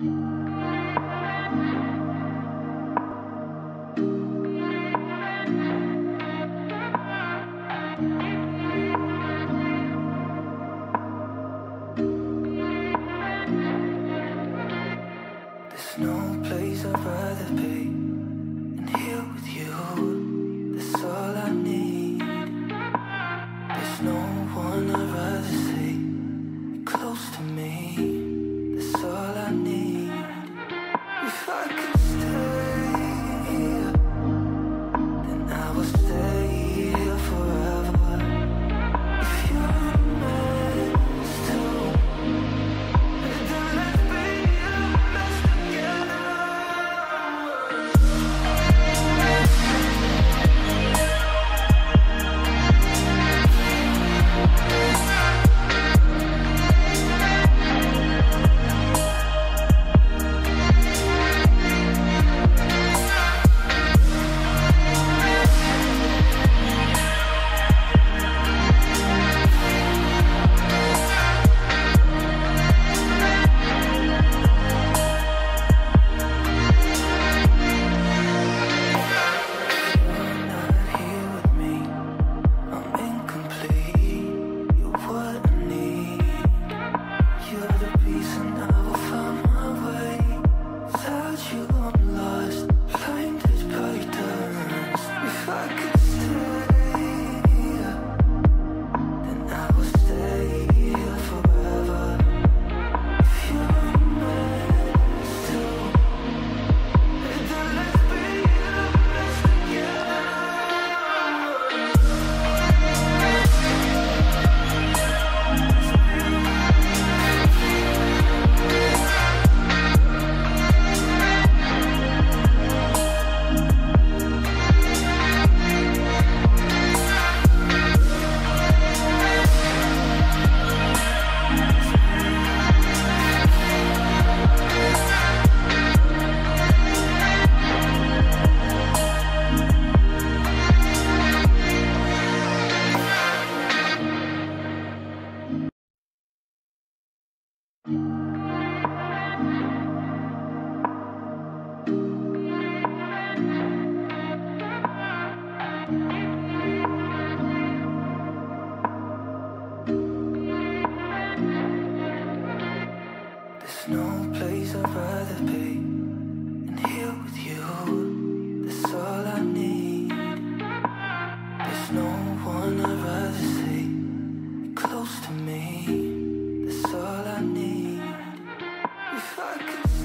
No place I'd rather be than here with you. That's all I need. There's no one I'd rather see close to me. That's all I need. If I could stay here, then I would stay here forever. If you're no place I'd rather be than here with you. That's all I need. There's no one I'd rather see close to me. That's all I need. If I could